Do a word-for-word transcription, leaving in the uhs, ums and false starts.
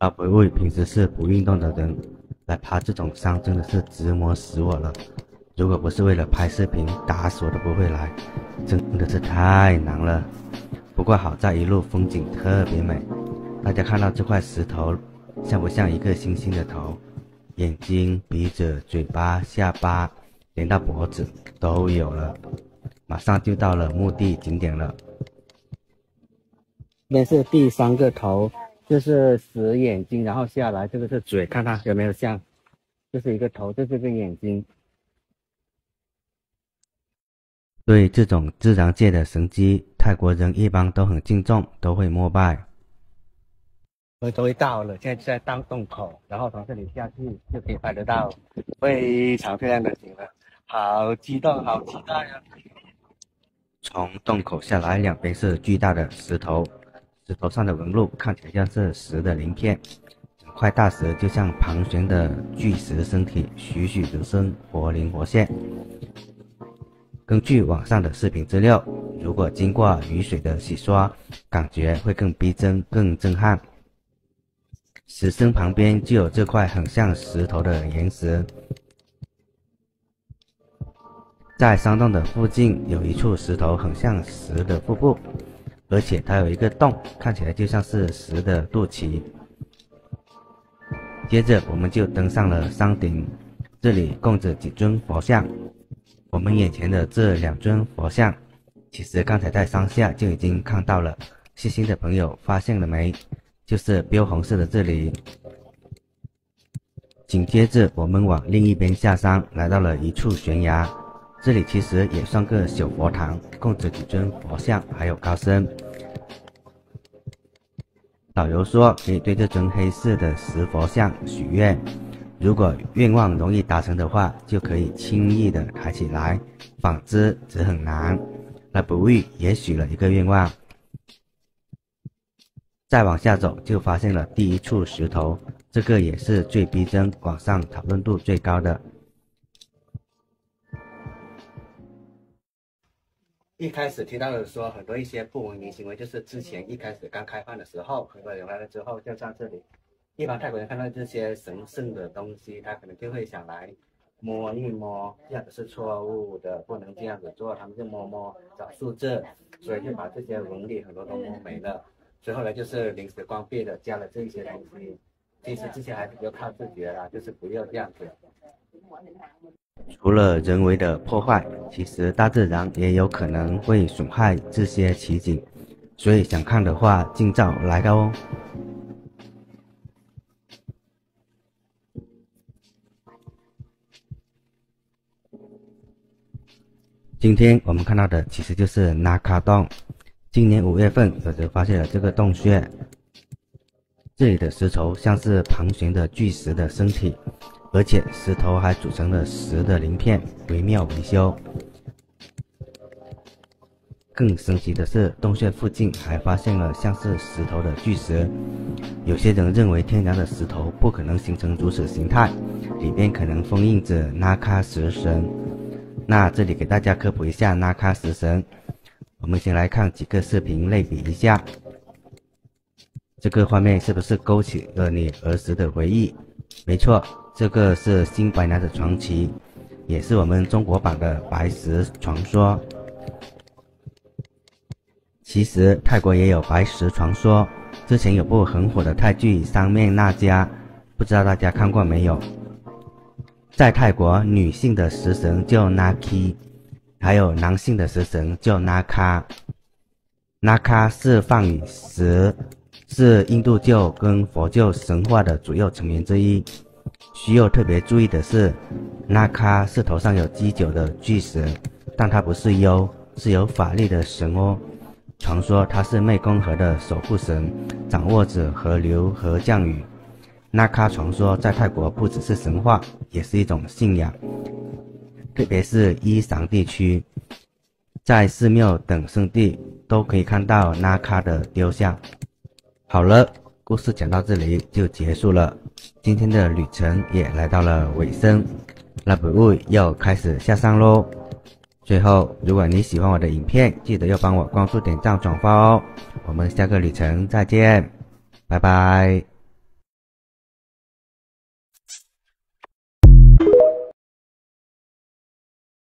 Love Boy 平时是不运动的人，来爬这种山真的是折磨死我了。如果不是为了拍视频，打死我都不会来，真的是太难了。不过好在一路风景特别美，大家看到这块石头像不像一个星星的头？眼睛、鼻子、嘴巴、下巴，连到脖子都有了。马上就到了目的景点了。这边是第三个头。 就是死眼睛，然后下来，这个是嘴，看它有没有像，这是一个头，这是个眼睛。对这种自然界的神迹，泰国人一般都很敬重，都会膜拜。我终于到了，现在就在大洞口，然后从这里下去就可以拍得到非常漂亮的景了，好激动，好期待啊！从洞口下来，两边是巨大的石头。 石头上的纹路看起来像是石的鳞片，整块大石就像盘旋的巨石身体，栩栩如生，活灵活现。根据网上的视频资料，如果经过雨水的洗刷，感觉会更逼真、更震撼。石身旁边就有这块很像石头的岩石，在山洞的附近有一处石头很像石的腹部。 而且它有一个洞，看起来就像是石的肚脐。接着我们就登上了山顶，这里供着几尊佛像。我们眼前的这两尊佛像，其实刚才在山下就已经看到了。细心的朋友发现了没？就是标红色的这里。紧接着我们往另一边下山，来到了一处悬崖。 这里其实也算个小佛堂，供着几尊佛像，还有高僧。导游说，可以对这尊黑色的石佛像许愿，如果愿望容易达成的话，就可以轻易的抬起来；反之则很难。那不遇也许了一个愿望。再往下走，就发现了第一处石头，这个也是最逼真、网上讨论度最高的。 一开始听到的说，很多一些不文明行为，就是之前一开始刚开放的时候，很多人来了之后就上这里。一般泰国人看到这些神圣的东西，他可能就会想来摸一摸，这样子是错误的，不能这样子做。他们就摸摸找数字，所以就把这些纹理很多都摸没了。所以后来就是临时关闭了，加了这些东西。其实这些还是比较靠自觉啦，就是不要这样子。 除了人为的破坏，其实大自然也有可能会损害这些奇景，所以想看的话，尽早来到哦。今天我们看到的其实就是 Nakhi 洞，今年五月份有人发现了这个洞穴，这里的石头像是盘旋的巨石的身体。 而且石头还组成了石的鳞片，惟妙惟肖。更神奇的是，洞穴附近还发现了像是石头的巨石。有些人认为天然的石头不可能形成如此形态，里面可能封印着纳卡石神。那这里给大家科普一下纳卡石神，我们先来看几个视频类比一下，这个画面是不是勾起了你儿时的回忆？没错。 这个是《新白娘子传奇》，也是我们中国版的白石传说。其实泰国也有白石传说，之前有部很火的泰剧《三面那家》，不知道大家看过没有？在泰国，女性的食神叫 Nakhi， 还有男性的食神叫 Nakha。Nakha 是梵语石，是印度教跟佛教神话的主要成员之一。 需要特别注意的是，纳卡是头上有犄角的巨石，但它不是妖，是有法力的神哦。传说它是湄公河的守护神，掌握着河流和降雨。纳卡传说在泰国不只是神话，也是一种信仰，特别是伊桑地区，在寺庙等圣地都可以看到纳卡的雕像。好了。 故事讲到这里就结束了，今天的旅程也来到了尾声，那不误要开始下山喽。最后，如果你喜欢我的影片，记得要帮我关注、点赞、转发哦。我们下个旅程再见，拜拜。